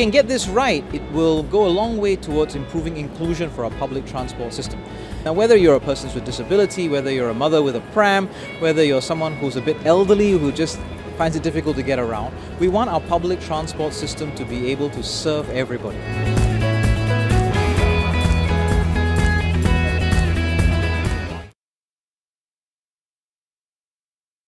can get this right, it will go a long way towards improving inclusion for our public transport system. Now, whether you're a person with disability, whether you're a mother with a pram, whether you're someone who's a bit elderly who just finds it difficult to get around, we want our public transport system to be able to serve everybody.